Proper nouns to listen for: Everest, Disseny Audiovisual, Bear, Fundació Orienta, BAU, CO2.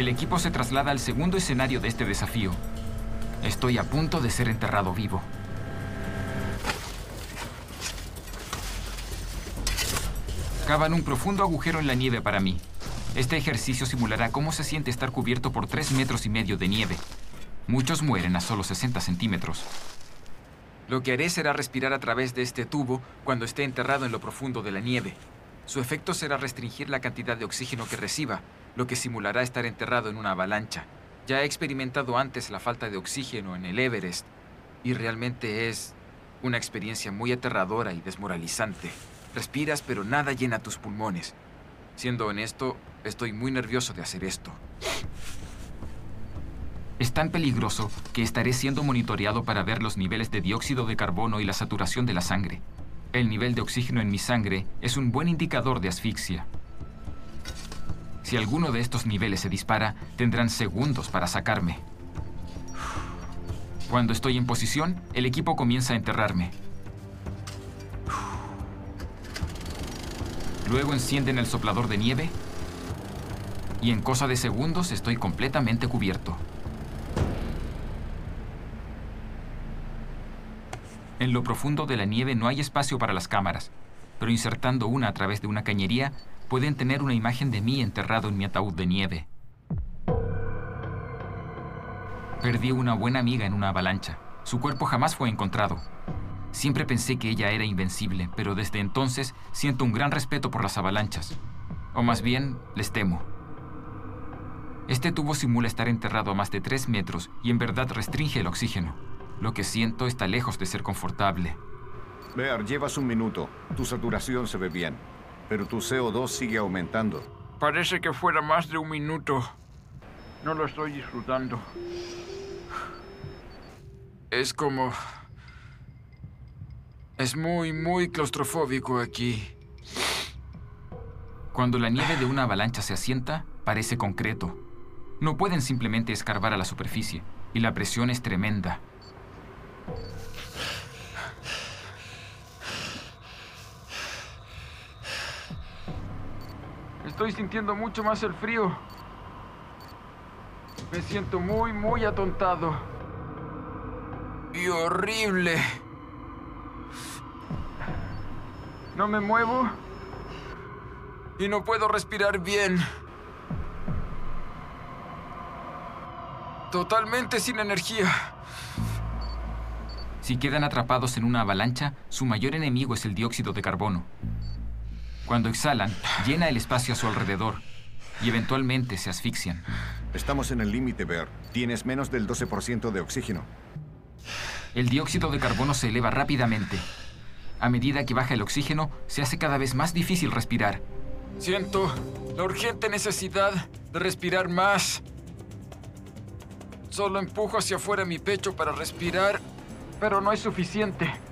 El equipo se traslada al segundo escenario de este desafío. Estoy a punto de ser enterrado vivo. Cavan un profundo agujero en la nieve para mí. Este ejercicio simulará cómo se siente estar cubierto por 3,5 metros de nieve. Muchos mueren a solo 60 centímetros. Lo que haré será respirar a través de este tubo cuando esté enterrado en lo profundo de la nieve. Su efecto será restringir la cantidad de oxígeno que reciba, lo que simulará estar enterrado en una avalancha. Ya he experimentado antes la falta de oxígeno en el Everest, y realmente es una experiencia muy aterradora y desmoralizante. Respiras, pero nada llena tus pulmones. Siendo honesto, estoy muy nervioso de hacer esto. Es tan peligroso que estaré siendo monitoreado para ver los niveles de dióxido de carbono y la saturación de la sangre. El nivel de oxígeno en mi sangre es un buen indicador de asfixia. Si alguno de estos niveles se dispara, tendrán segundos para sacarme. Cuando estoy en posición, el equipo comienza a enterrarme. Luego encienden el soplador de nieve y en cosa de segundos estoy completamente cubierto. En lo profundo de la nieve no hay espacio para las cámaras, pero insertando una a través de una cañería pueden tener una imagen de mí enterrado en mi ataúd de nieve. Perdí una buena amiga en una avalancha. Su cuerpo jamás fue encontrado. Siempre pensé que ella era invencible, pero desde entonces siento un gran respeto por las avalanchas. O más bien, les temo. Este tubo simula estar enterrado a más de 3 metros y en verdad restringe el oxígeno. Lo que siento está lejos de ser confortable. Bear, llevas un minuto. Tu saturación se ve bien, pero tu CO2 sigue aumentando. Parece que fuera más de un minuto. No lo estoy disfrutando. Es como... Es muy, muy claustrofóbico aquí. Cuando la nieve de una avalancha se asienta, parece concreto. No pueden simplemente escarbar a la superficie, y la presión es tremenda. Estoy sintiendo mucho más el frío. Me siento muy, muy atontado. Y horrible. No me muevo y no puedo respirar bien. Totalmente sin energía. Si quedan atrapados en una avalancha, su mayor enemigo es el dióxido de carbono. Cuando exhalan, llena el espacio a su alrededor y eventualmente se asfixian. Estamos en el límite, Bear. Tienes menos del 12% de oxígeno. El dióxido de carbono se eleva rápidamente. A medida que baja el oxígeno, se hace cada vez más difícil respirar. Siento la urgente necesidad de respirar más. Solo empujo hacia afuera mi pecho para respirar, pero no es suficiente.